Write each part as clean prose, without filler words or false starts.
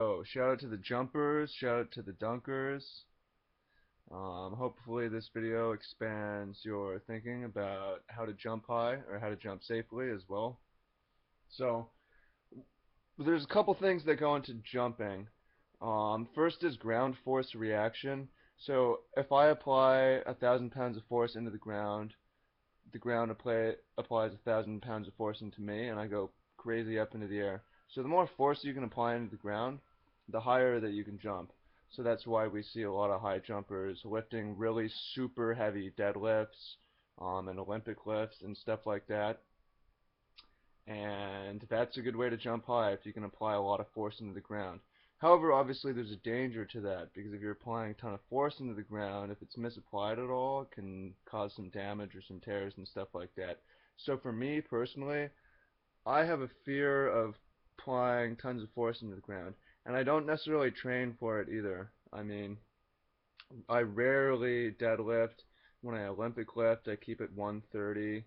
So shout out to the jumpers, shout out to the dunkers. Hopefully this video expands your thinking about how to jump high or how to jump safely as well. So there's a couple things that go into jumping. First is ground force reaction. So if I apply 1,000 pounds of force into the ground applies 1,000 pounds of force into me, and I go crazy up into the air. So the more force you can apply into the ground, the higher that you can jump. So that's why we see a lot of high jumpers lifting really super heavy deadlifts and Olympic lifts and stuff like that. And that's a good way to jump high if you can apply a lot of force into the ground. However, obviously there's a danger to that, because if you're applying a ton of force into the ground, if it's misapplied at all, it can cause some damage or some tears and stuff like that. So for me personally, I have a fear of applying tons of force into the ground, and I don't necessarily train for it either. I mean, I rarely deadlift. When I Olympic lift, I keep it 130-ish,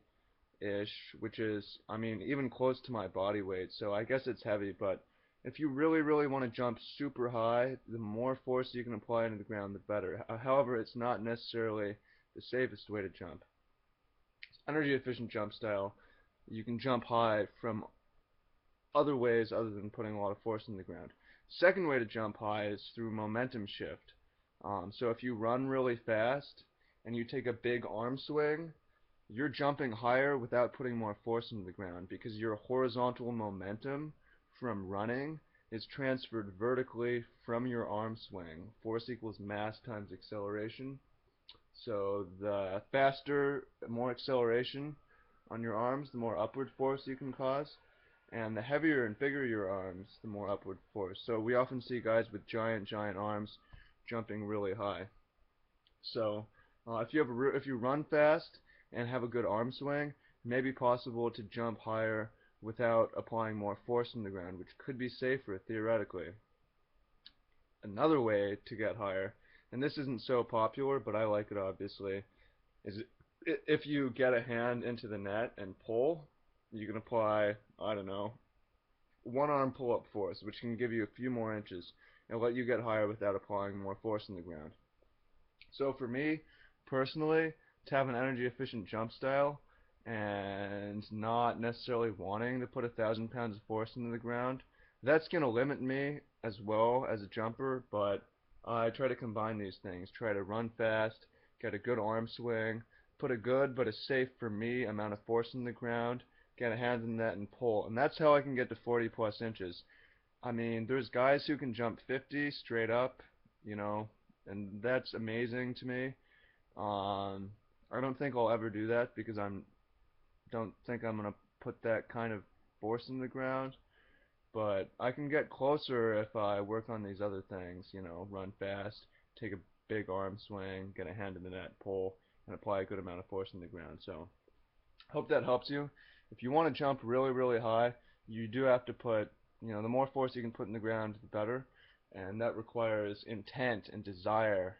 which is, I mean, even close to my body weight, so I guess it's heavy, but if you really, really want to jump super high, the more force you can apply into the ground, the better. However, it's not necessarily the safest way to jump. Energy-efficient jump style, you can jump high from other ways other than putting a lot of force in the ground. Second way to jump high is through momentum shift. So if you run really fast and you take a big arm swing, you're jumping higher without putting more force into the ground, because your horizontal momentum from running is transferred vertically from your arm swing. Force equals mass times acceleration. So the faster, more acceleration on your arms, the more upward force you can cause, and the heavier and bigger your arms, the more upward force. So we often see guys with giant arms jumping really high. So if you run fast and have a good arm swing, it may be possible to jump higher without applying more force in the ground, which could be safer theoretically. Another way to get higher, and this isn't so popular, but I like it obviously, is if you get a hand into the net and pull, you can apply, I don't know, one arm pull-up force, which can give you a few more inches and let you get higher without applying more force in the ground. So for me, personally, to have an energy-efficient jump style, and not necessarily wanting to put 1,000 pounds of force into the ground, that's going to limit me as well as a jumper, but I try to combine these things. Try to run fast, get a good arm swing, put a good but a safe for me amount of force in the ground, get a hand in that and pull, and that's how I can get to 40+ inches. I mean, there's guys who can jump 50 straight up, you know, and that's amazing to me. I don't think I'll ever do that, because I don't think I'm going to put that kind of force in the ground, but I can get closer if I work on these other things, you know, run fast, take a big arm swing, get a hand in the net, pull, and apply a good amount of force in the ground. So hope that helps you. If you want to jump really, really high, you do have to put, you know, the more force you can put in the ground, the better, and that requires intent and desire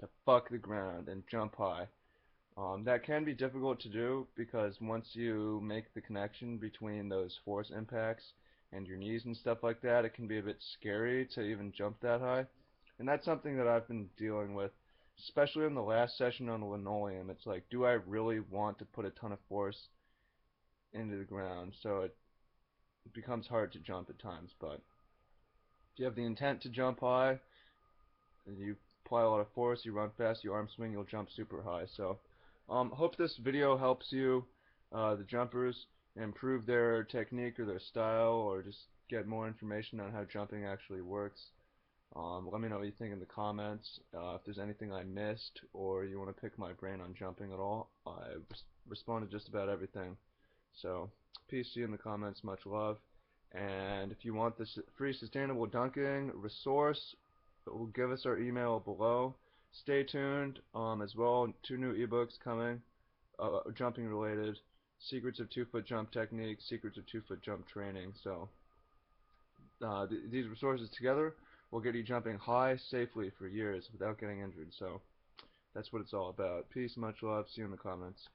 to fuck the ground and jump high. That can be difficult to do, because once you make the connection between those force impacts and your knees and stuff like that, it can be a bit scary to even jump that high. And that's something that I've been dealing with, especially in the last session on linoleum. It's like, do I really want to put a ton of force into the ground? So it becomes hard to jump at times, but if you have the intent to jump high, you apply a lot of force, you run fast, you arm swing, you'll jump super high. So hope this video helps you, the jumpers, improve their technique or their style, or just get more information on how jumping actually works. Let me know what you think in the comments. If there's anything I missed or you want to pick my brain on jumping at all, I respond to just about everything. So peace to you in the comments, much love. And if you want this free sustainable dunking resource, we'll give us our email below. Stay tuned as well. 2 new ebooks coming, jumping related. Secrets of 2-foot jump technique, secrets of 2-foot jump training. So these resources together will get you jumping high safely for years without getting injured. So that's what it's all about. Peace, much love. See you in the comments.